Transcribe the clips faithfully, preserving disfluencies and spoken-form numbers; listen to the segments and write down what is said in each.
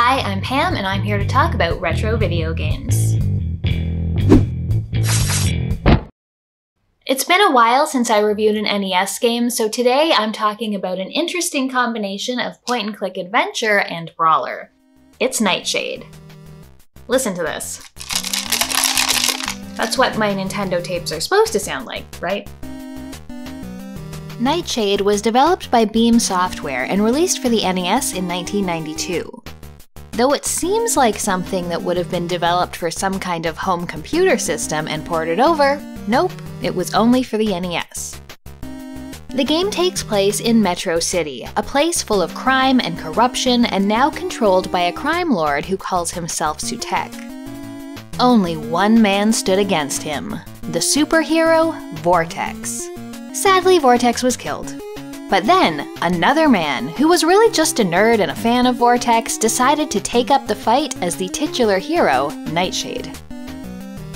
Hi, I'm Pam and I'm here to talk about retro video games. It's been a while since I reviewed an N E S game, so today I'm talking about an interesting combination of point-and-click adventure and brawler. It's Nightshade. Listen to this. That's what my Nintendo tapes are supposed to sound like, right? Nightshade was developed by Beam Software and released for the N E S in nineteen ninety-two. Though it seems like something that would have been developed for some kind of home computer system and ported over, nope, it was only for the N E S. The game takes place in Metro City, a place full of crime and corruption and now controlled by a crime lord who calls himself Sutekh. Only one man stood against him, the superhero Vortex. Sadly, Vortex was killed. But then, another man, who was really just a nerd and a fan of Vortex, decided to take up the fight as the titular hero, Nightshade.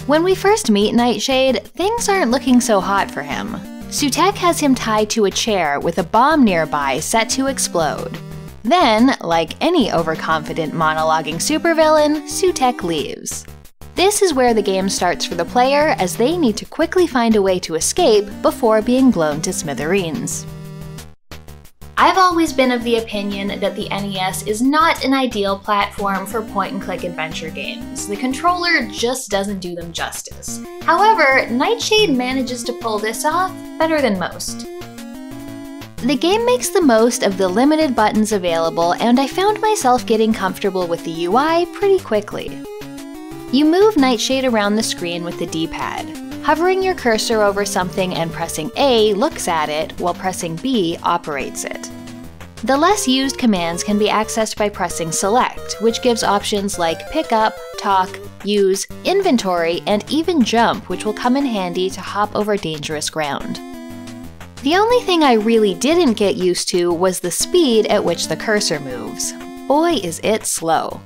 When we first meet Nightshade, things aren't looking so hot for him. Sutekh has him tied to a chair with a bomb nearby set to explode. Then, like any overconfident monologuing supervillain, Sutekh leaves. This is where the game starts for the player, as they need to quickly find a way to escape before being blown to smithereens. I've always been of the opinion that the N E S is not an ideal platform for point-and-click adventure games. The controller just doesn't do them justice. However, Nightshade manages to pull this off better than most. The game makes the most of the limited buttons available, and I found myself getting comfortable with the U I pretty quickly. You move Nightshade around the screen with the D-pad. Hovering your cursor over something and pressing A looks at it, while pressing B operates it. The less used commands can be accessed by pressing Select, which gives options like Pick Up, Talk, Use, Inventory, and even Jump, which will come in handy to hop over dangerous ground. The only thing I really didn't get used to was the speed at which the cursor moves. Boy, is it slow.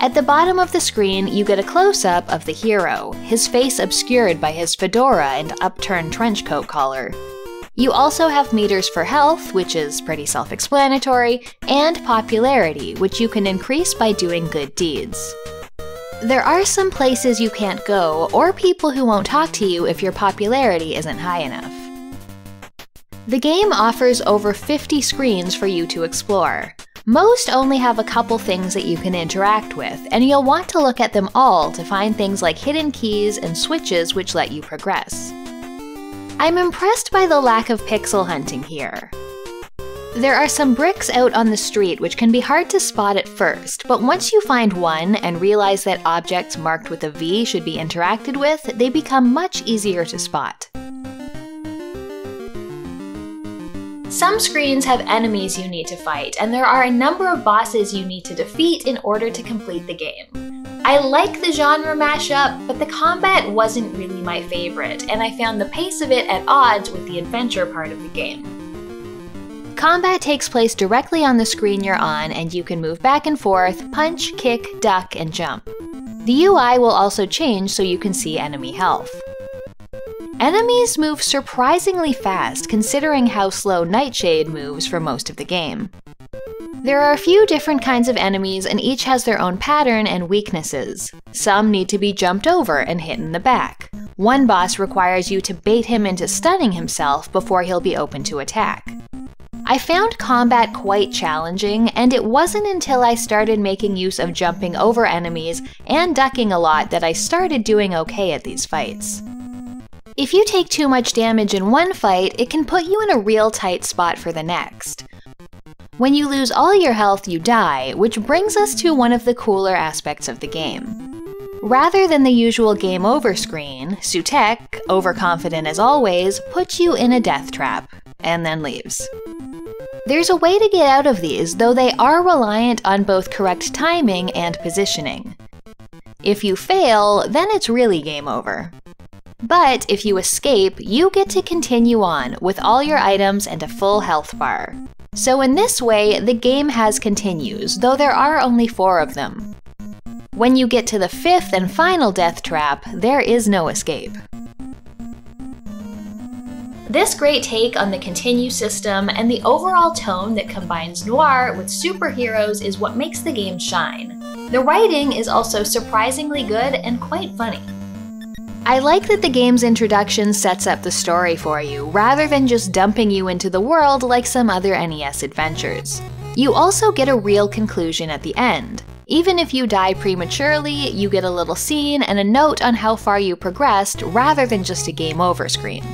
At the bottom of the screen, you get a close-up of the hero, his face obscured by his fedora and upturned trench coat collar. You also have meters for health, which is pretty self-explanatory, and popularity, which you can increase by doing good deeds. There are some places you can't go, or people who won't talk to you if your popularity isn't high enough. The game offers over fifty screens for you to explore. Most only have a couple things that you can interact with, and you'll want to look at them all to find things like hidden keys and switches which let you progress. I'm impressed by the lack of pixel hunting here. There are some bricks out on the street which can be hard to spot at first, but once you find one and realize that objects marked with a V should be interacted with, they become much easier to spot. Some screens have enemies you need to fight, and there are a number of bosses you need to defeat in order to complete the game. I like the genre mashup, but the combat wasn't really my favorite, and I found the pace of it at odds with the adventure part of the game. Combat takes place directly on the screen you're on, and you can move back and forth, punch, kick, duck, and jump. The U I will also change so you can see enemy health. Enemies move surprisingly fast, considering how slow Nightshade moves for most of the game. There are a few different kinds of enemies, and each has their own pattern and weaknesses. Some need to be jumped over and hit in the back. One boss requires you to bait him into stunning himself before he'll be open to attack. I found combat quite challenging, and it wasn't until I started making use of jumping over enemies and ducking a lot that I started doing okay at these fights. If you take too much damage in one fight, it can put you in a real tight spot for the next. When you lose all your health, you die, which brings us to one of the cooler aspects of the game. Rather than the usual game over screen, Sutekh, overconfident as always, puts you in a death trap, and then leaves. There's a way to get out of these, though they are reliant on both correct timing and positioning. If you fail, then it's really game over. But if you escape, you get to continue on with all your items and a full health bar. So in this way, the game has continues, though there are only four of them. When you get to the fifth and final death trap, there is no escape. This great take on the continue system and the overall tone that combines noir with superheroes is what makes the game shine. The writing is also surprisingly good and quite funny. I like that the game's introduction sets up the story for you, rather than just dumping you into the world like some other N E S adventures. You also get a real conclusion at the end. Even if you die prematurely, you get a little scene and a note on how far you progressed, rather than just a game over screen.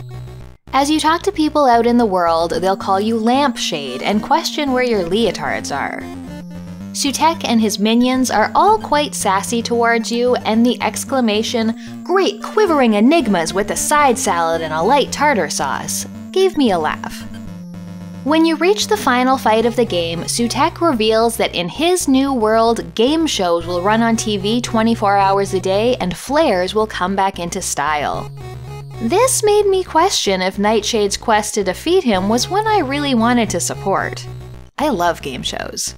As you talk to people out in the world, they'll call you Lampshade and question where your leotards are. Sutekh and his minions are all quite sassy towards you, and the exclamation, "Great quivering enigmas with a side salad and a light tartar sauce," gave me a laugh. When you reach the final fight of the game, Sutekh reveals that in his new world, game shows will run on T V twenty-four hours a day and flares will come back into style. This made me question if Nightshade's quest to defeat him was one I really wanted to support. I love game shows.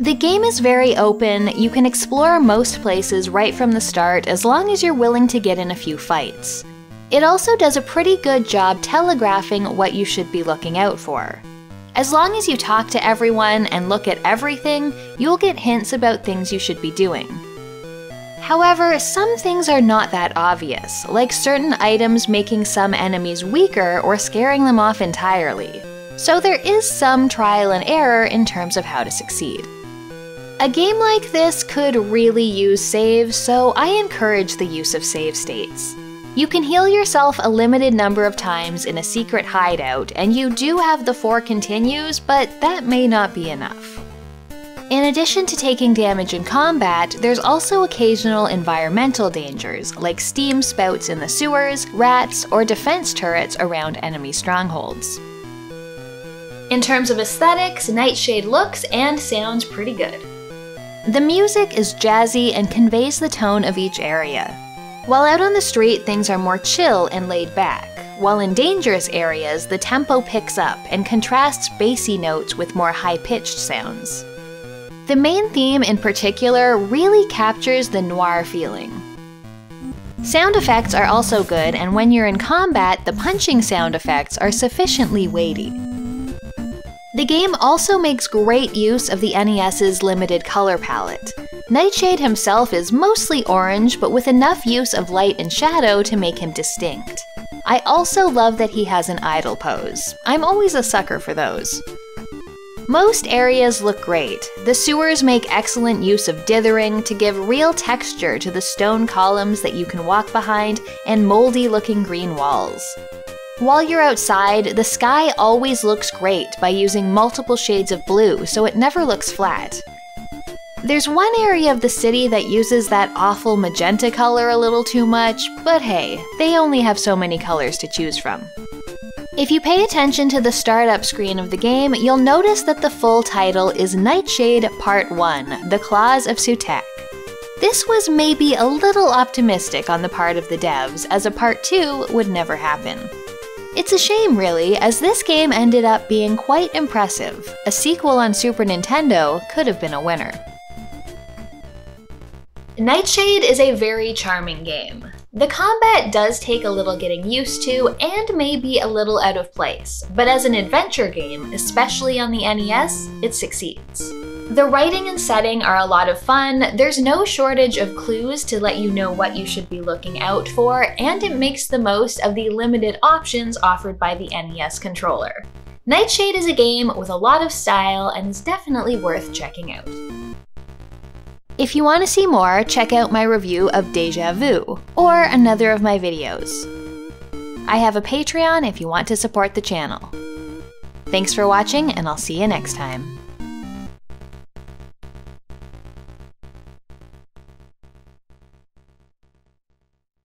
The game is very open, you can explore most places right from the start as long as you're willing to get in a few fights. It also does a pretty good job telegraphing what you should be looking out for. As long as you talk to everyone and look at everything, you'll get hints about things you should be doing. However, some things are not that obvious, like certain items making some enemies weaker or scaring them off entirely. So there is some trial and error in terms of how to succeed. A game like this could really use saves, so I encourage the use of save states. You can heal yourself a limited number of times in a secret hideout, and you do have the four continues, but that may not be enough. In addition to taking damage in combat, there's also occasional environmental dangers, like steam spouts in the sewers, rats, or defense turrets around enemy strongholds. In terms of aesthetics, Nightshade looks and sounds pretty good. The music is jazzy and conveys the tone of each area. While out on the street, things are more chill and laid back. While in dangerous areas, the tempo picks up and contrasts bassy notes with more high-pitched sounds. The main theme in particular really captures the noir feeling. Sound effects are also good, and when you're in combat, the punching sound effects are sufficiently weighty. The game also makes great use of the N E S's limited color palette. Nightshade himself is mostly orange, but with enough use of light and shadow to make him distinct. I also love that he has an idle pose. I'm always a sucker for those. Most areas look great. The sewers make excellent use of dithering to give real texture to the stone columns that you can walk behind and moldy-looking green walls. While you're outside, the sky always looks great by using multiple shades of blue, so it never looks flat. There's one area of the city that uses that awful magenta color a little too much, but hey, they only have so many colors to choose from. If you pay attention to the startup screen of the game, you'll notice that the full title is Nightshade Part one, The Claws of Sutekh. This was maybe a little optimistic on the part of the devs, as a Part two would never happen. It's a shame, really, as this game ended up being quite impressive. A sequel on Super Nintendo could have been a winner. Nightshade is a very charming game. The combat does take a little getting used to and may be a little out of place, but as an adventure game, especially on the N E S, it succeeds. The writing and setting are a lot of fun, there's no shortage of clues to let you know what you should be looking out for, and it makes the most of the limited options offered by the N E S controller. Nightshade is a game with a lot of style and is definitely worth checking out. If you want to see more, check out my review of Deja Vu, or another of my videos. I have a Patreon if you want to support the channel. Thanks for watching, and I'll see you next time.